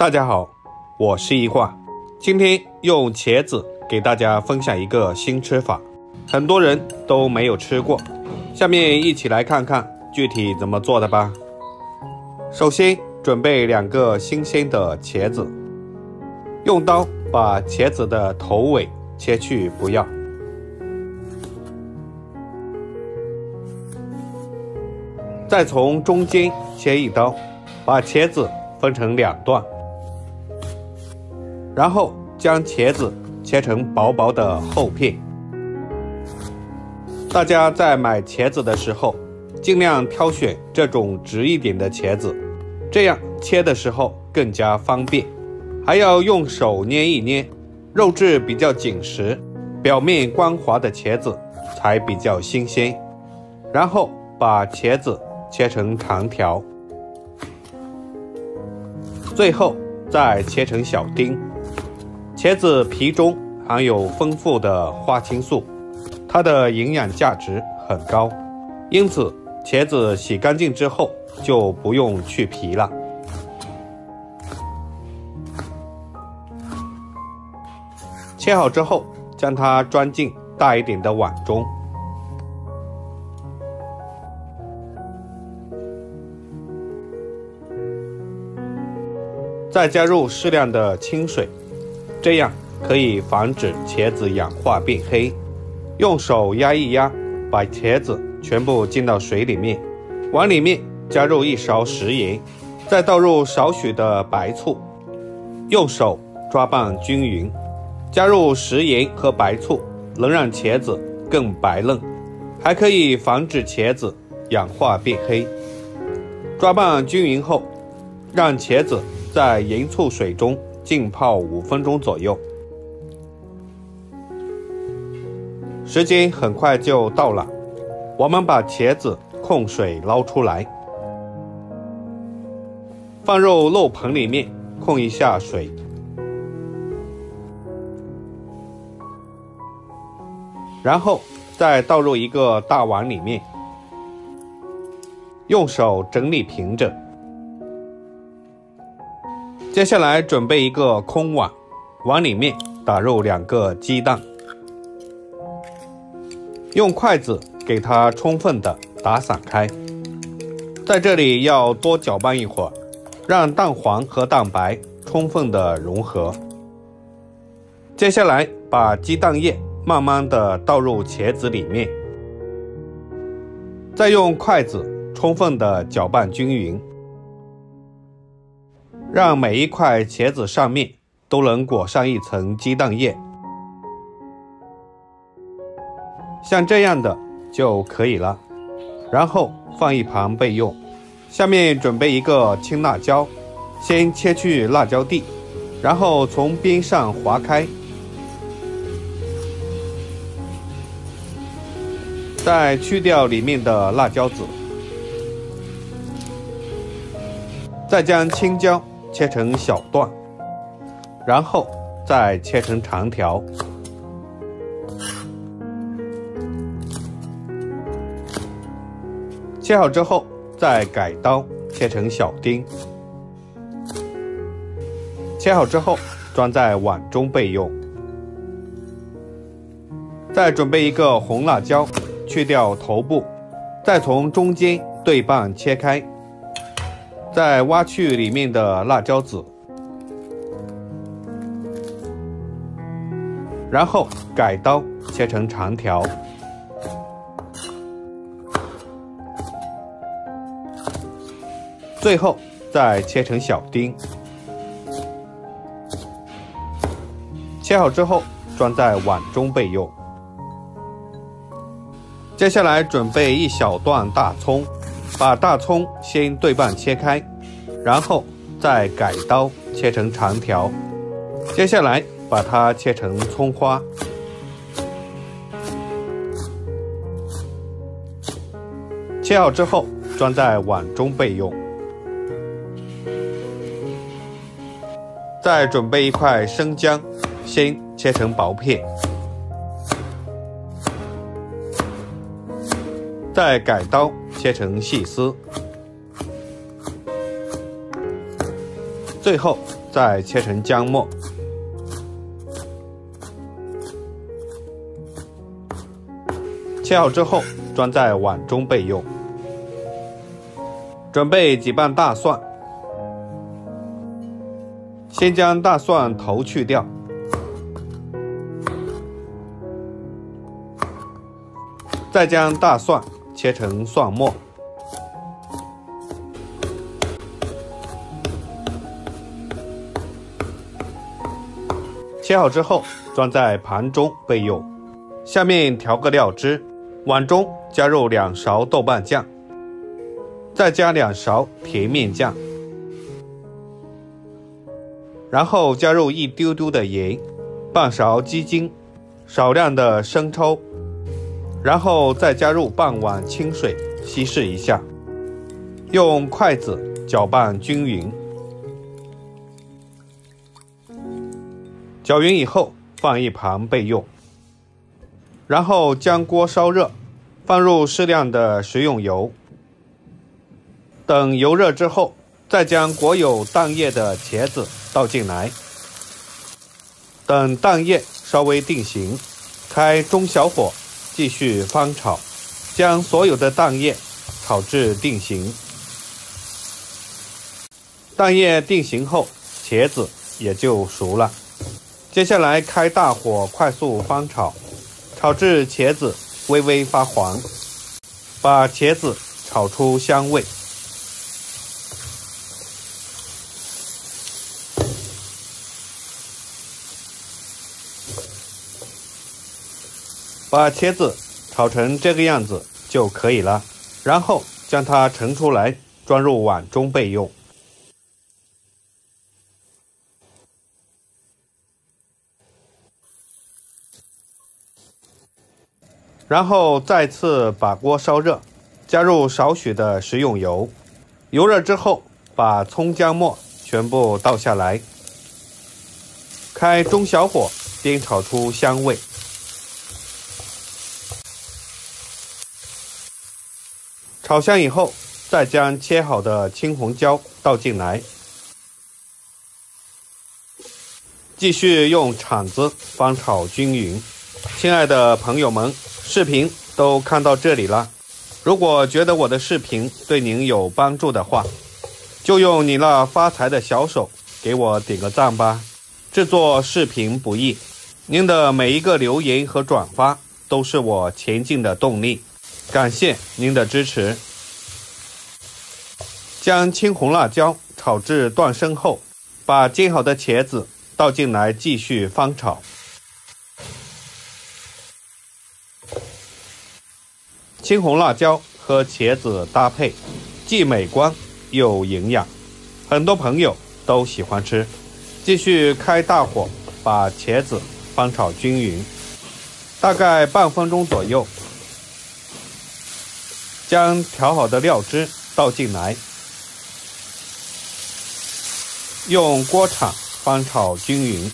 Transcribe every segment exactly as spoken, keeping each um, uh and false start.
大家好，我是一画，今天用茄子给大家分享一个新吃法，很多人都没有吃过，下面一起来看看具体怎么做的吧。首先准备两个新鲜的茄子，用刀把茄子的头尾切去不要。 再从中间切一刀，把茄子分成两段，然后将茄子切成薄薄的厚片。大家在买茄子的时候，尽量挑选这种直一点的茄子，这样切的时候更加方便。还要用手捏一捏，肉质比较紧实、表面光滑的茄子才比较新鲜。然后把茄子 切成长条，最后再切成小丁。茄子皮中含有丰富的花青素，它的营养价值很高，因此茄子洗干净之后就不用去皮了。切好之后，将它装进大一点的碗中。 再加入适量的清水，这样可以防止茄子氧化变黑。用手压一压，把茄子全部浸到水里面。往里面加入一勺食盐，再倒入少许的白醋，用手抓拌均匀。加入食盐和白醋，能让茄子更白嫩，还可以防止茄子氧化变黑。抓拌均匀后，让茄子 在盐醋水中浸泡五分钟左右，时间很快就到了。我们把茄子控水捞出来，放入肉盆里面控一下水，然后再倒入一个大碗里面，用手整理平整。 接下来准备一个空碗，往里面打入两个鸡蛋，用筷子给它充分的打散开。在这里要多搅拌一会儿，让蛋黄和蛋白充分的融合。接下来把鸡蛋液慢慢的倒入茄子里面，再用筷子充分的搅拌均匀， 让每一块茄子上面都能裹上一层鸡蛋液，像这样的就可以了。然后放一旁备用。下面准备一个青辣椒，先切去辣椒蒂，然后从边上划开，再去掉里面的辣椒籽，再将青椒 切成小段，然后再切成长条。切好之后，再改刀切成小丁。切好之后，装在碗中备用。再准备一个红辣椒，去掉头部，再从中间对半切开， 再挖去里面的辣椒籽，然后改刀切成长条。最后再切成小丁。切好之后装在碗中备用。接下来准备一小段大葱， 把大葱先对半切开，然后再改刀切成长条。接下来把它切成葱花，切好之后装在碗中备用。再准备一块生姜，先切成薄片，再改刀 切成细丝，最后再切成姜末。切好之后，装在碗中备用。准备几瓣大蒜，先将大蒜头去掉，再将大蒜切成蒜末。 切好之后，装在盘中备用。下面调个料汁，碗中加入两勺豆瓣酱，再加两勺甜面酱，然后加入一丢丢的盐，半勺鸡精，少量的生抽，然后再加入半碗清水，稀释一下，用筷子搅拌均匀。 搅匀以后，放一旁备用。然后将锅烧热，放入适量的食用油。等油热之后，再将裹有蛋液的茄子倒进来。等蛋液稍微定型，开中小火继续翻炒，将所有的蛋液炒至定型。蛋液定型后，茄子也就熟了。 接下来开大火快速翻炒，炒至茄子微微发黄，把茄子炒出香味。把茄子炒成这个样子就可以了，然后将它盛出来，装入碗中备用。 然后再次把锅烧热，加入少许的食用油。油热之后，把葱姜末全部倒下来，开中小火煸炒出香味。炒香以后，再将切好的青红椒倒进来，继续用铲子翻炒均匀。亲爱的朋友们。 视频都看到这里了，如果觉得我的视频对您有帮助的话，就用你那发财的小手给我点个赞吧。制作视频不易，您的每一个留言和转发都是我前进的动力，感谢您的支持。将青红辣椒炒至断生后，把煎好的茄子倒进来，继续翻炒。 青红辣椒和茄子搭配，既美观又营养，很多朋友都喜欢吃。继续开大火，把茄子翻炒均匀，大概半分钟左右。将调好的料汁倒进来，用锅铲翻炒均匀。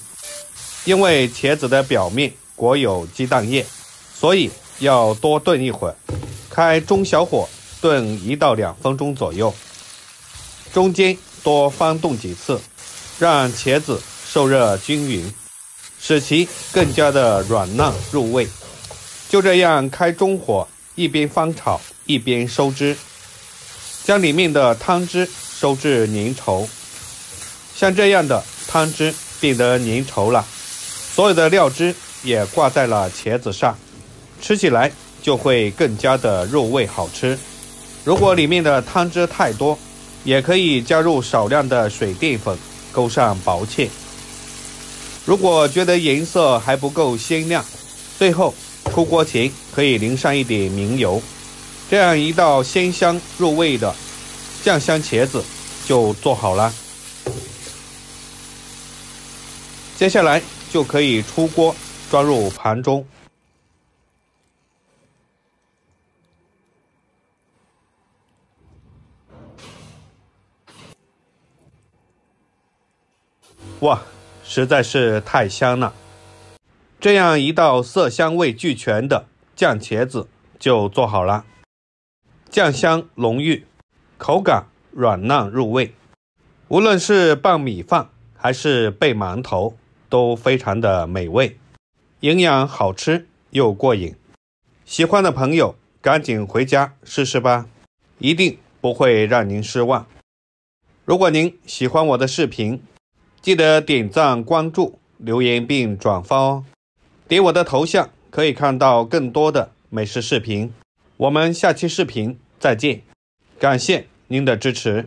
因为茄子的表面裹有鸡蛋液，所以要多炖一会儿。 开中小火炖一到两分钟左右，中间多翻动几次，让茄子受热均匀，使其更加的软烂入味。就这样开中火，一边翻炒一边收汁，将里面的汤汁收至粘稠。像这样的汤汁变得粘稠了，所有的料汁也挂在了茄子上，吃起来。 就会更加的入味好吃。如果里面的汤汁太多，也可以加入少量的水淀粉，勾上薄芡。如果觉得颜色还不够鲜亮，最后出锅前可以淋上一点明油，这样一道鲜香入味的酱香茄子就做好了。接下来就可以出锅，装入盘中。 哇，实在是太香了！这样一道色香味俱全的酱茄子就做好了，酱香浓郁，口感软烂入味。无论是拌米饭还是贝馒头都非常的美味，营养好吃又过瘾。喜欢的朋友赶紧回家试试吧，一定不会让您失望。如果您喜欢我的视频，记得点赞关注留言并转发哦。点我的头像可以看到更多的美食视频，我们下期视频再见，感谢您的支持。